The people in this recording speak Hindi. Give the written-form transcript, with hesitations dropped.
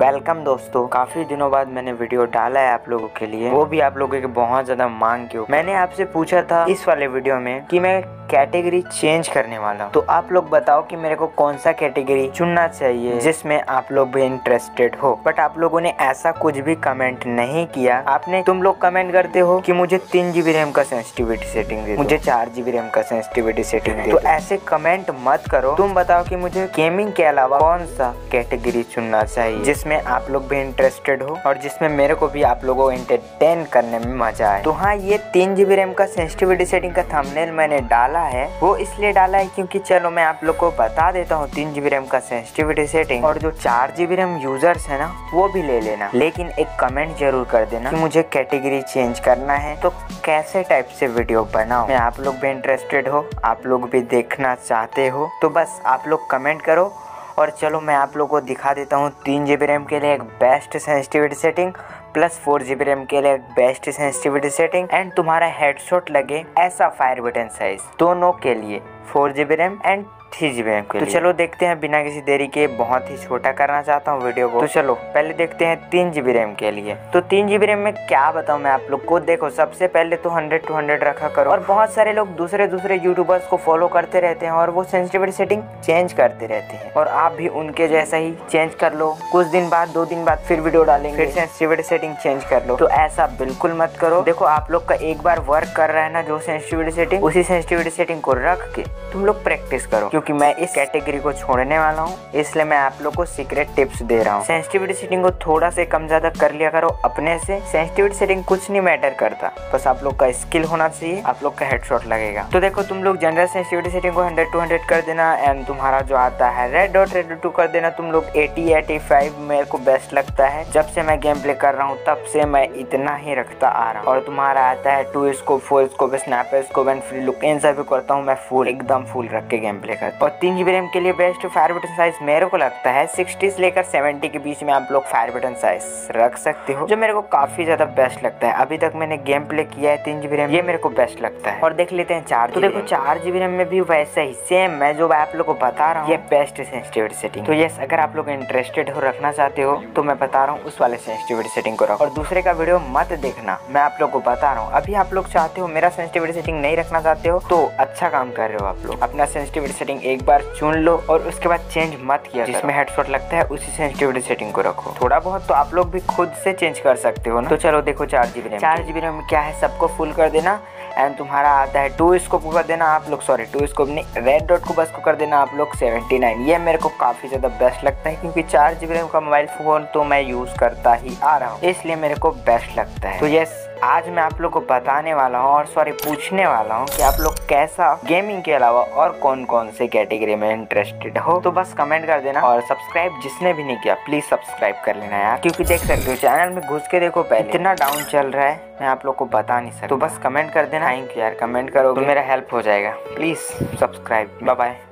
वेलकम दोस्तों, काफी दिनों बाद मैंने वीडियो डाला है आप लोगों के लिए, वो भी आप लोगों के बहुत ज्यादा मांग के। मैंने आपसे पूछा था इस वाले वीडियो में कि मैं कैटेगरी चेंज करने वाला हूँ, तो आप लोग बताओ कि मेरे को कौन सा कैटेगरी चुनना चाहिए जिसमें आप लोग भी इंटरेस्टेड हो। बट आप लोगों ने ऐसा कुछ भी कमेंट नहीं किया। आपने तुम लोग कमेंट करते हो कि मुझे 3 GB रैम का सेंसिटिविटी सेटिंग दे दो, मुझे 4 GB रैम का सेंसिटिविटी सेटिंग दे दो। तो ऐसे कमेंट मत करो, तुम बताओ कि मुझे गेमिंग के अलावा कौन सा कैटेगरी चुनना चाहिए जिसमें आप लोग भी इंटरेस्टेड हो और जिसमें मेरे को भी आप लोगों को एंटरटेन करने में मजा आए। तो हाँ, ये 3 GB रैम का सेंसिटिविटी सेटिंग का थंबनेल मैंने डाला है, वो इसलिए डाला है क्योंकि चलो मैं आप लोग को बता देता हूँ 3 GB रैम का सेंसिटिविटी सेटिंग। और जो 4 GB रैम यूजर्स है ना, वो भी ले लेना, लेकिन एक कमेंट जरूर कर देना कि मुझे कैटेगरी चेंज करना है तो कैसे टाइप से वीडियो बनाओ मैं, आप लोग भी इंटरेस्टेड हो, आप लोग भी देखना चाहते हो। तो बस आप लोग कमेंट करो और चलो मैं आप लोगों को दिखा देता हूँ 3 GB रैम के लिए एक best sensitivity setting, plus 4 GB RAM के लिए एक बेस्ट सेंसिटिविटी सेटिंग एंड तुम्हारा हेडशॉट लगे ऐसा फायर बटन साइज, दोनों के लिए 4 GB RAM and 3 GB RAM के लिए। तो चलो देखते हैं, बिना किसी देरी के बहुत ही छोटा करना चाहता हूँ वीडियो को। तो चलो पहले देखते हैं 3 GB रैम के लिए। तो 3 GB रैम में क्या बताऊँ मैं आप लोग को, देखो सबसे पहले तो 100 to 100 रखा करो। और बहुत सारे लोग दूसरे दूसरे यूट्यूबर्स को फॉलो करते रहते हैं और वो सेंसिटिविटी सेटिंग चेंज करते रहते हैं, और आप भी उनके जैसा ही चेंज कर लो। कुछ दिन बाद, 2 दिन बाद फिर वीडियो डालेंगे, फिर सेंसिटिविटी सेटिंग चेंज कर लो। तो ऐसा बिल्कुल मत करो। देखो आप लोग का एक बार वर्क कर रहा है ना जो सेंसिटिविटी सेटिंग, उसी सेंसिटिविटी सेटिंग को रख के तुम लोग प्रैक्टिस करो, क्योंकि मैं इस कैटेगरी को छोड़ने वाला हूँ, इसलिए मैं आप लोग को सीक्रेट टिप्स दे रहा हूँ। सेंसिटिविटी सेटिंग को थोड़ा से कम ज्यादा कर लिया करो अपने से। सेंसिटिविटी सेटिंग कुछ नहीं मैटर करता, बस आप लोग का स्किल होना चाहिए, आप लोग का हेडशॉट लगेगा। तो देखो तुम लोग जनरल सेंसिटिविटी सेटिंग को 100 to 100 कर देना एंड तुम्हारा जो आता है रेड डॉट रेड2 कर देना। तुम लोग 80 85 मेरे को बेस्ट लगता है, जब से मैं गेम प्ले कर रहा हूँ तब से मैं इतना ही रखता आ रहा हूँ। और तुम्हारा आता है 2 scope 4 scope snapper scope and free look, इन सभी करता हूँ मैं फुल, एकदम फुल रख के गेम प्ले। और 3 GB रैम के लिए बेस्ट फायर बटन साइज मेरे को लगता है 60 से लेकर 70 के बीच में आप लोग फायर बटन साइज रख सकते हो, जो मेरे को काफी ज्यादा बेस्ट लगता है। अभी तक मैंने गेम प्ले किया है 3 GB रैम, ये मेरे को बेस्ट लगता है। और देख लेते हैं 4 GB। तो देखो 4 GB रैम में भी वैसा ही सेम मैं जो आप लोग को बता रहा हूँ, ये बेस्ट सेंसिटिविटी सेटिंग। तो यस, अगर आप लोग इंटरेस्टेड हो, रखना चाहते हो तो मैं बता रहा हूँ उस वाले सेंसिटिविटी सेटिंग को रखो और दूसरे का वीडियो मत देखना, मैं आप लोग को बता रहा हूँ। अभी आप लोग चाहते हो मेरा सेंसिटिविटी सेटिंग नहीं रखना चाहते हो तो अच्छा काम कर रहे हो आप लोग, अपना सेंसिटिविटी सेटिंग एक बार चुन लो और उसके बाद चेंज मत किया। जिसमें हेडशॉट लगता है उसी सेंसिटिविटी सेटिंग को रखो, थोड़ा बहुत तो आप लोग भी खुद से चेंज कर सकते हो ना। तो चलो देखो 4 GB रैम, 4 GB रैम क्या है, सबको फुल कर देना एंड तुम्हारा आता है 2 scope को कर देना आप लोग, सॉरी 2 scope नहीं, रेड डॉट को बस को कर देना आप लोग 79। ये मेरे को काफी ज्यादा बेस्ट लगता है क्योंकि 4 GB रैम का मोबाइल फोन तो मैं यूज करता ही आ रहा हूँ, इसलिए मेरे को बेस्ट लगता है। तो यस, आज मैं आप लोग को बताने वाला हूँ और सॉरी पूछने वाला हूँ कि आप लोग कैसा गेमिंग के अलावा और कौन कौन से कैटेगरी में इंटरेस्टेड हो। तो बस कमेंट कर देना और सब्सक्राइब जिसने भी नहीं किया प्लीज सब्सक्राइब कर लेना यार, क्योंकि देख सकते हो चैनल में घुस के देखो पहले इतना डाउन चल रहा है, मैं आप लोग को बता नहीं सकता। तो बस कमेंट कर देना, थैंक यू यार, कमेंट करो तो मेरा हेल्प हो जाएगा, प्लीज सब्सक्राइब। Bye bye.